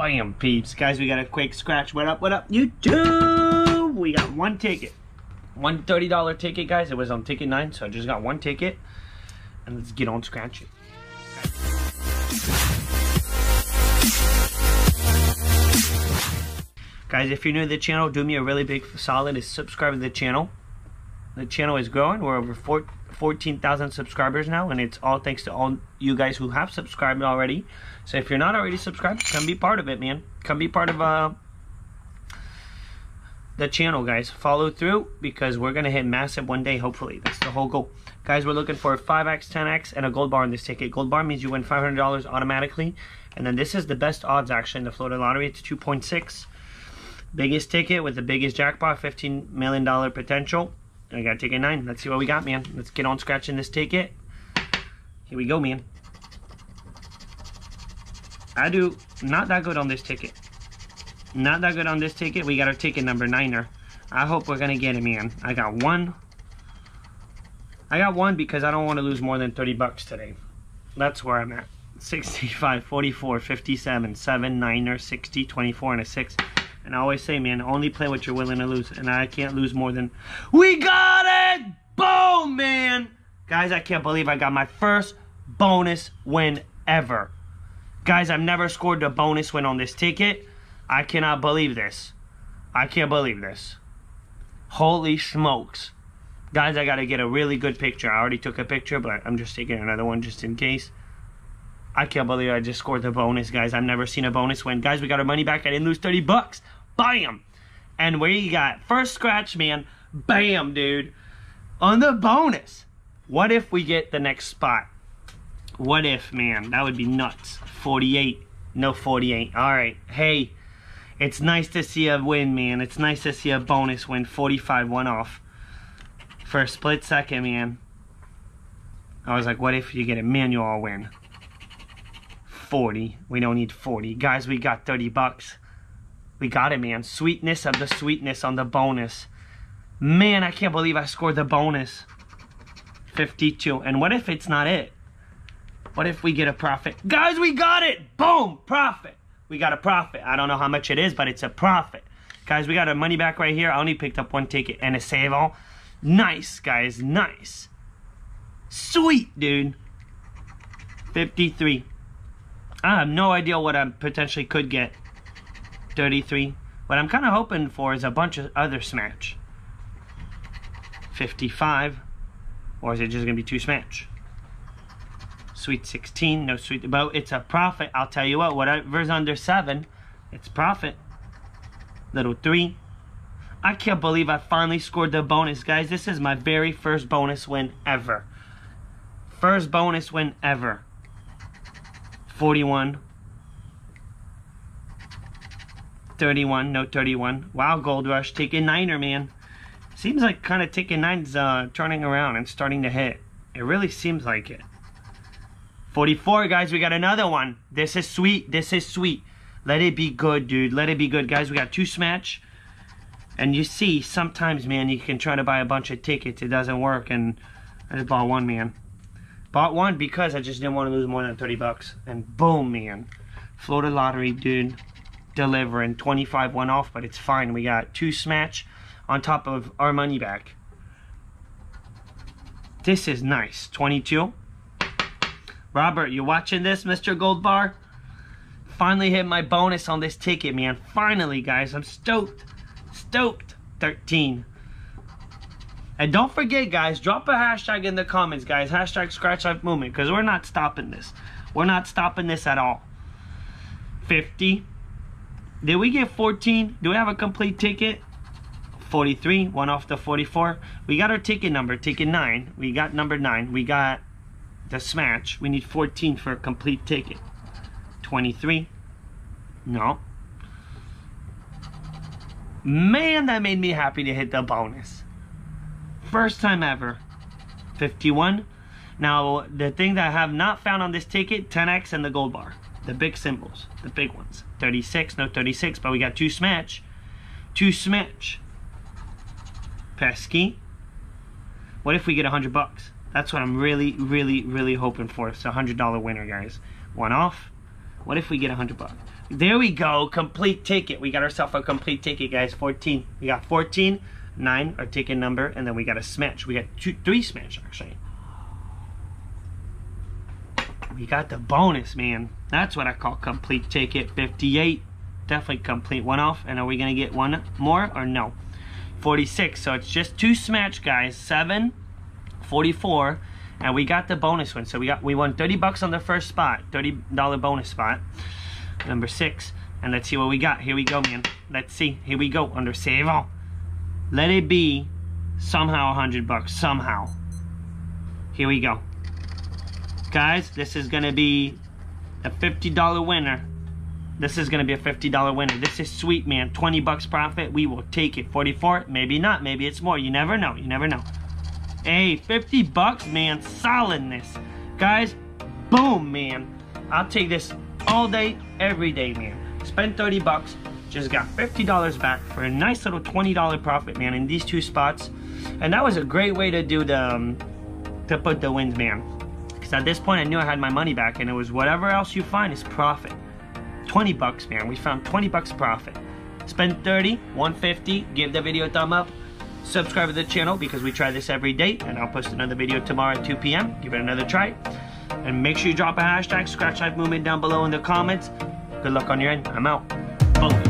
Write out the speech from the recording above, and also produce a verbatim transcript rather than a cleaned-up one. Bam, peeps. Guys, we got a quick scratch. What up, what up, YouTube? We got one ticket. One thirty dollar ticket, guys. It was on ticket nine, so I just got one ticket. And let's get on scratching. Guys, if you're new to the channel, do me a really big solid is subscribe to the channel. The channel is growing. We're over fourteen thousand subscribers now, and it's all thanks to all you guys who have subscribed already. So if you're not already subscribed, come be part of it, man. Come be part of uh, the channel, guys. Follow through, because we're going to hit massive one day, hopefully. That's the whole goal. Guys, we're looking for a five X, ten X, and a gold bar in this ticket. Gold bar means you win five hundred dollars automatically. And then this is the best odds, actually, in the Florida Lottery. It's two point six. Biggest ticket with the biggest jackpot, fifteen million dollar potential. I got ticket nine. Let's see what we got, man. Let's get on scratching this ticket. Here we go, man. I do not that good on this ticket. Not that good on this ticket. We got our ticket number niner. I hope we're going to get it, man. I got one. I got one because I don't want to lose more than thirty bucks today. That's where I'm at. sixty-five, forty-four, fifty-seven, seven, niner, sixty, twenty-four, and a six. And I always say, man, only play what you're willing to lose. And I can't lose more than... We got it! Boom, man! Guys, I can't believe I got my first bonus win ever. Guys, I've never scored a bonus win on this ticket. I cannot believe this. I can't believe this. Holy smokes. Guys, I got to get a really good picture. I already took a picture, but I'm just taking another one just in case. I can't believe I just scored the bonus, guys. I've never seen a bonus win. Guys, we got our money back. I didn't lose thirty bucks. Bam! And we got first scratch, man. Bam, dude. On the bonus. What if we get the next spot? What if, man? That would be nuts. forty-eight. No, forty-eight. All right. Hey, it's nice to see a win, man. It's nice to see a bonus win. forty-five, one off. For a split second, man. I was like, what if you get a manual win? forty. We don't need forty. Guys, we got thirty bucks. We got it, man. Sweetness of the sweetness on the bonus. Man, I can't believe I scored the bonus. fifty-two. And what if it's not it? What if we get a profit? Guys, we got it! Boom! Profit! We got a profit. I don't know how much it is, but it's a profit. Guys, we got our money back right here. I only picked up one ticket and a save all. Nice, guys. Nice. Sweet, dude. fifty-three. I have no idea what I potentially could get. thirty-three. What I'm kind of hoping for is a bunch of other smash. fifty-five. Or is it just going to be two smash? Sweet sixteen. No sweet. But it's a profit. I'll tell you what. Whatever's under seven, it's profit. Little three. I can't believe I finally scored the bonus, guys. This is my very first bonus win ever. First bonus win ever. forty-one, thirty-one, no thirty-one. Wow, Gold Rush, ticket niner, man. Seems like kind of ticket nine's uh, turning around and starting to hit. It really seems like it. forty-four, guys, we got another one. This is sweet, this is sweet. Let it be good, dude, let it be good. Guys, we got two smash. And you see, sometimes, man, you can try to buy a bunch of tickets. It doesn't work, and I just bought one, man. Bought one because I just didn't want to lose more than thirty bucks. And boom, man. Florida Lottery, dude. Delivering. twenty-five, one off, but it's fine. We got two smash on top of our money back. This is nice. twenty-two. Robert, you watching this, Mister Gold Bar? Finally hit my bonus on this ticket, man. Finally, guys. I'm stoked. Stoked. thirteen. And don't forget, guys, drop a hashtag in the comments, guys. Hashtag Scratch Life Movement, because we're not stopping this. We're not stopping this at all. fifty. Did we get fourteen? Do we have a complete ticket? forty-three. One off the forty-four. We got our ticket number. Ticket nine. We got number nine. We got the smash. We need fourteen for a complete ticket. twenty-three. No. Man, that made me happy to hit the bonus. First time ever. fifty-one. Now, the thing that I have not found on this ticket, ten X and the gold bar. The big symbols. The big ones. thirty-six. No thirty-six, but we got two smash. Two smash. Pesky. What if we get one hundred bucks? That's what I'm really, really, really hoping for. It's a one hundred dollar winner, guys. One off. What if we get one hundred bucks? There we go, complete ticket. We got ourselves a complete ticket, guys, fourteen. We got fourteen, nine, our ticket number, and then we got a smash. We got two, three smash, actually. We got the bonus, man. That's what I call complete ticket, fifty-eight. Definitely complete one off. And are we gonna get one more or no? forty-six, so it's just two smash, guys, seven, forty-four, and we got the bonus one. So we got, we won thirty bucks on the first spot, thirty dollar bonus spot. Number six, and let's see what we got. Here we go, man. Let's see. Here we go. Under save all. Let it be somehow a hundred bucks. Somehow. Here we go. Guys, this is gonna be a fifty dollar winner. This is gonna be a fifty dollar winner. This is sweet, man. twenty bucks profit. We will take it. forty-four, maybe not, maybe it's more. You never know. You never know. Hey, fifty bucks, man. Solidness. Guys, boom, man. I'll take this all day, every day, man. Spent thirty bucks, just got fifty dollars back for a nice little twenty dollar profit, man, in these two spots. And that was a great way to do the um, to put the wins, man, because at this point I knew I had my money back, and it was whatever else you find is profit. Twenty bucks, man. We found twenty bucks profit. Spend thirty, one fifty. Give the video a thumb up, subscribe to the channel, because we try this every day, and I'll post another video tomorrow at two p m Give it another try. And make sure you drop a hashtag Scratch Life Movement down below in the comments. Good luck on your end. I'm out. Boom.